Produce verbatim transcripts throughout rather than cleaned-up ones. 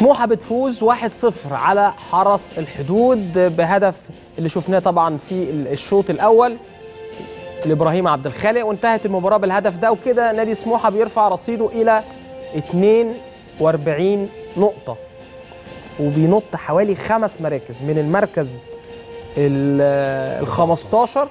سموحة بتفوز واحد صفر على حرس الحدود بهدف اللي شفناه طبعا في الشوط الاول لابراهيم عبد الخالق، وانتهت المباراه بالهدف ده، وكده نادي سموحة بيرفع رصيده الى اثنين واربعين نقطه وبينط حوالي خمس مراكز من المركز ال خمستاشر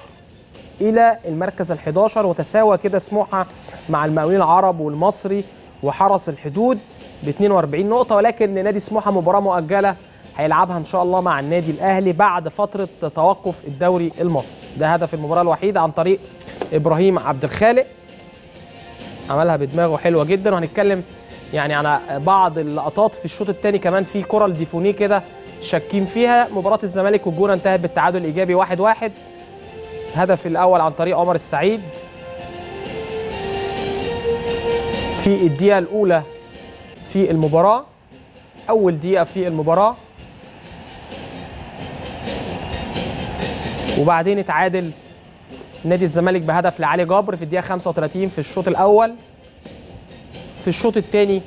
الى المركز الحداشر، وتساوى كده سموحة مع المقاولين العرب والمصري وحرس الحدود ب اثنين واربعين نقطة. ولكن نادي سموحة مباراة مؤجلة هيلعبها إن شاء الله مع النادي الأهلي بعد فترة توقف الدوري المصري. ده هدف المباراة الوحيد عن طريق إبراهيم عبد الخالق، عملها بدماغه حلوة جدا. وهنتكلم يعني على بعض اللقطات في الشوط الثاني، كمان في كرة لديفوني كده شاكين فيها. مباراة الزمالك والجونة انتهت بالتعادل الإيجابي واحد واحد، الهدف الأول عن طريق عمر السعيد في الدقيقة الأولى في المباراة، أول دقيقة في المباراة، وبعدين اتعادل نادي الزمالك بهدف لعلي جبر في الدقيقة خمسة وتلاتين في الشوط الأول. في الشوط الثاني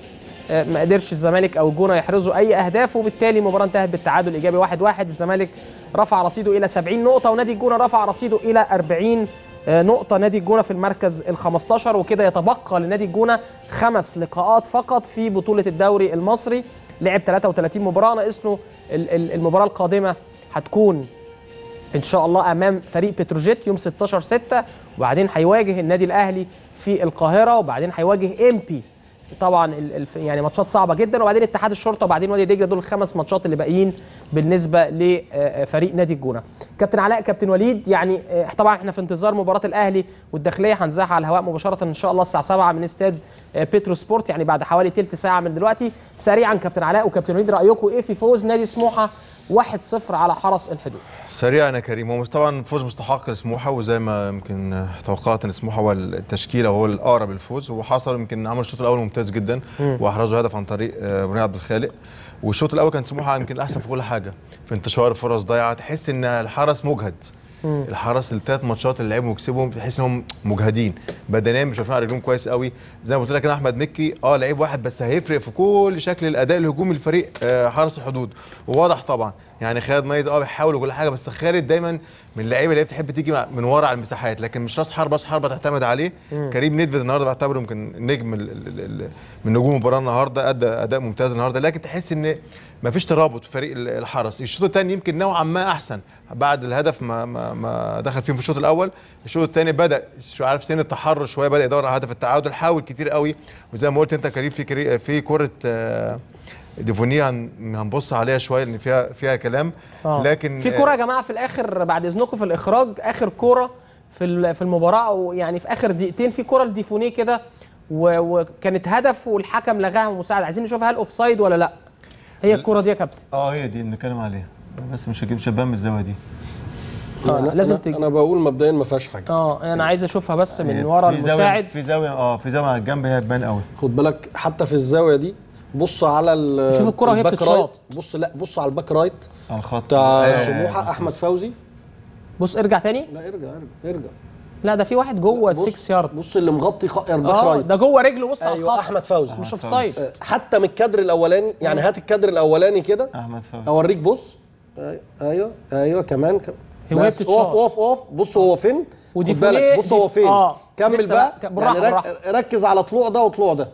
ما قدرش الزمالك أو الجونة يحرزوا أي أهداف، وبالتالي المباراة انتهت بالتعادل الإيجابي واحد واحد، الزمالك رفع رصيده إلى سبعين نقطة ونادي الجونة رفع رصيده إلى اربعين نقطة، نادي الجونة في المركز ال خمستاشر. وكده يتبقى لنادي الجونة خمس لقاءات فقط في بطولة الدوري المصري، لعب تلاتة وتلاتين مباراة، ناقص له المباراة القادمة هتكون إن شاء الله أمام فريق بتروجيت يوم ستاشر ستة، وبعدين هيواجه النادي الأهلي في القاهرة، وبعدين هيواجه إمبي، طبعا يعني ماتشات صعبة جدا، وبعدين اتحاد الشرطة، وبعدين وادي دجلة. دول الخمس ماتشات اللي باقيين بالنسبة لفريق نادي الجونة. كابتن علاء، كابتن وليد، يعني طبعا احنا في انتظار مباراة الأهلي والداخلية، هنذاعها على الهواء مباشرة إن شاء الله الساعة سبعة من استاد بيترو سبورت، يعني بعد حوالي تلت ساعة من دلوقتي. سريعا كابتن علاء وكابتن وليد، رأيكم إيه في فوز نادي سموحة واحد صفر على حرس الحدود؟ سريعا يا كريم، هو طبعا فوز مستحق لسموحه، وزي ما يمكن توقعت ان سموحه هو التشكيله وهو الاقرب للفوز، وحصل يمكن عمل الشوط الاول ممتاز جدا واحرزوا هدف عن طريق ابراهيم عبد الخالق، والشوط الاول كان سموحه يمكن الاحسن في كل حاجه، في انتشار فرص ضايعه، تحس ان الحرس مجهد. الحرس الثلاث ماتشات اللي لعبهم وكسبهم تحس انهم مجهدين بدنيا، مش واقفين على رجلهم كويس قوي. زي ما قلت لك انا احمد مكي اه لعيب واحد بس هيفرق في كل شكل الاداء الهجومي لفريق حرس الحدود، وواضح طبعا يعني خالد ميز اه بيحاول وكل حاجه، بس خالد دايما من اللعيبه اللي بتحب تيجي من ورا على المساحات، لكن مش راس حربه، راس حربه تعتمد عليه. مم. كريم نيدفيد النهارده بعتبره يمكن نجم من نجوم المباراه النهارده، ادى اداء ممتاز النهارده، لكن تحس ان مفيش ترابط في فريق الحرس. الشوط الثاني يمكن نوعا ما احسن بعد الهدف ما ما, ما دخل فيهم في الشوط الاول، الشوط الثاني بدا شو عارف سن التحرر شويه، بدا يدور على هدف التعادل، حاول كتير قوي، وزي ما قلت انت كريم في في كره ديفوني هنبص عليها شويه لان فيها فيها كلام. آه. لكن في كوره يا جماعه في الاخر بعد اذنكم في الاخراج، اخر كوره في في المباراه، او يعني في اخر دقيقتين في كوره لديفوني كده، وكانت هدف والحكم لغاها مساعد، عايزين نشوف هل اوف سايد ولا لا. هي الكوره دي يا كابتن؟ اه هي دي اللي نتكلم عليها، بس مش هجيب شباب من الزاويه دي. آه أنا لازم تجي. انا بقول مبدئيا ما فيهاش حاجه، اه انا عايز اشوفها بس من ورا المساعد في زاويه، اه في زاويه على الجنب هي هتبان قوي. خد بالك حتى في الزاويه دي، بص على ال شوف الكرة وهي بتتشاط، بص لا بص على الباك رايت على الخط بتاع سموحة احمد فوزي، بص ارجع تاني، لا ارجع ارجع ارجع، لا ده في واحد جوه ستة يارد، بص اللي مغطي الباك رايت ده جوه رجله، بص على الخط، ايوه احمد فوزي مش اوف سايد. حتى من الكادر الاولاني يعني، هات الكادر الاولاني كده احمد فوزي اوريك، بص ايوه ايوه كمان هو بتتشاط، اوف اوف اوف، بص هو فين، ودي بالك بص هو فين، اه كمل بقى ركز على طلوع ده وطلوع ده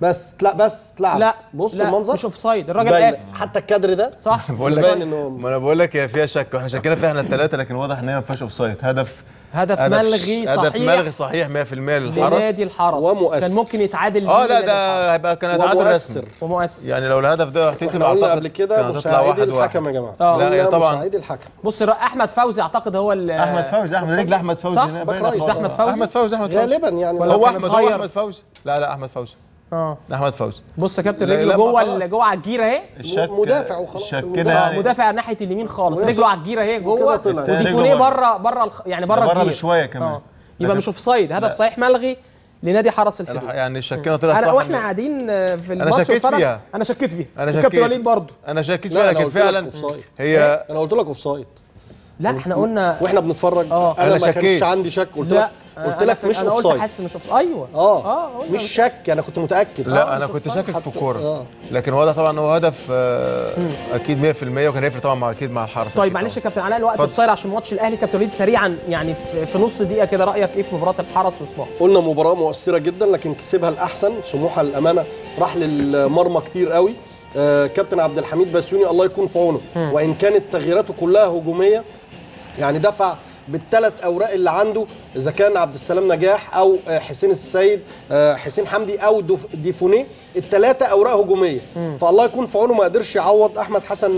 بس، لا بس اتلعب، لا بص لا المنظر مش اوف سايد، الراجل قافل حتى الكادر ده صح. بقول لك ما انا بقول لك هي فيها شك، واحنا شكينا فيها احنا الثلاثه، لكن واضح ان هي ما فيهاش اوف سايد. هدف هدف ملغي صحيح، هدف ملغي صحيح مية في المية للحرس، لنادي الحرس ومؤثر. كان ممكن يتعادل اه لا ده هيبقى كان هيتعادل رسمي ومؤثر، يعني لو الهدف ده احتسب اعتقد قبل كده مساعد الحكم يا جماعه. آه. لا طبعا مساعد الحكم، بص احمد فوزي اعتقد هو احمد فوزي، احمد رجل احمد فوزي هنا باين، احمد فوزي احمد فوزي غالبا يعني، هو احمد هو احمد فوزي لا لا احمد فوزي اه احمد فوزي. بص يا كابتن رجله جوه جوه على الجيره اهي، مدافع وخلاص كده يعني، مدافع ناحيه اليمين خالص، رجله على الجيره اهي جوه، وديفوني بره بره يعني بره الجيره بره بشويه كمان، يبقى مش اوف سايد، هدف صحيح ملغي لنادي حرس الحدود. يعني شكينا طلع صح واحنا قاعدين في الماتش. انا شكيت فيها انا شكيت فيها الكابتن وليد برضه انا شكيت فيها لكن فعلا هي انا قلت لك اوف سايد. لا احنا قلنا واحنا بنتفرج أوه. انا, أنا ما كانش عندي شك. قلت لك قلت لك مش اوف سايد. انا قلت حاسس مش اوف. ايوه اه, آه. مش شك. انا كنت متاكد. لا آه. انا كنت شاكك في الكوره لكن هو ده طبعا هو هدف آه اكيد مية في المية وكان هيفرق طبعا مع اكيد مع الحرس. طيب معلش يا كابتن علاء الوقت قصير عشان ماتش الاهلي. كابتن وليد سريعا يعني في نص دقيقه كده رايك ايه في مباراه الحرس وصلاح؟ قلنا مباراه مؤثره جدا لكن كسبها الاحسن. سموحه الامانه راح للمرمى كتير قوي. آه كابتن عبد الحميد بسيوني الله يكون في عونه وان كانت تغييراته كلها هجوميه يعني دفع بالثلاث اوراق اللي عنده اذا كان عبد السلام نجاح او حسين السيد حسين حمدي او دفوني الثلاثه اوراق هجوميه فالله يكون في عونه ما قدرش يعوض احمد حسن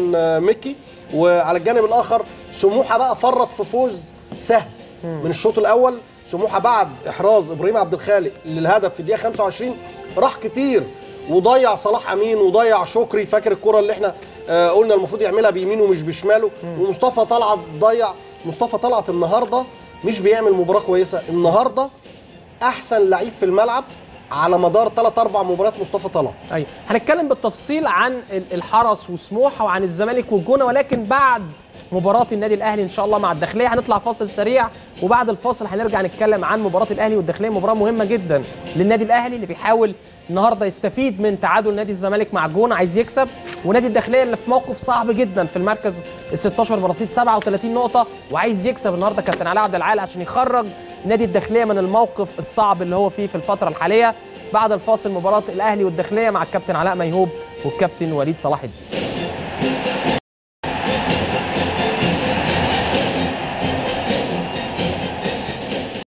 مكي. وعلى الجانب الاخر سموحه بقى فرط في فوز سهل من الشوط الاول. سموحه بعد احراز ابراهيم عبد الخالق للهدف في الدقيقه خمسة وعشرين راح كتير وضيع صلاح امين وضيع شكري فاكر الكره اللي احنا آه قلنا المفروض يعملها بيمينه مش بشماله. ومصطفى طلعت ضيع. مصطفى طلعت النهارده مش بيعمل مباراه كويسه. النهارده احسن لعيب في الملعب على مدار ثلاث أربع مباريات مصطفى طلعت. ايوه هنتكلم بالتفصيل عن الحرس وسموحه وعن الزمالك والجونه ولكن بعد مباراه النادي الاهلي ان شاء الله مع الداخليه. هنطلع فاصل سريع وبعد الفاصل هنرجع نتكلم عن مباراه الاهلي والداخليه. مباراه مهمه جدا للنادي الاهلي اللي بيحاول النهارده يستفيد من تعادل نادي الزمالك مع الجونه عايز يكسب ونادي الداخليه اللي في موقف صعب جدا في المركز الستاشر برصيد سبعة وتلاتين نقطه وعايز يكسب النهارده كابتن علاء عبد العال عشان يخرج نادي الداخليه من الموقف الصعب اللي هو فيه في الفتره الحاليه. بعد الفاصل مباراه الاهلي والداخليه مع الكابتن علاء ميهوب والكابتن وليد صلاح الدين.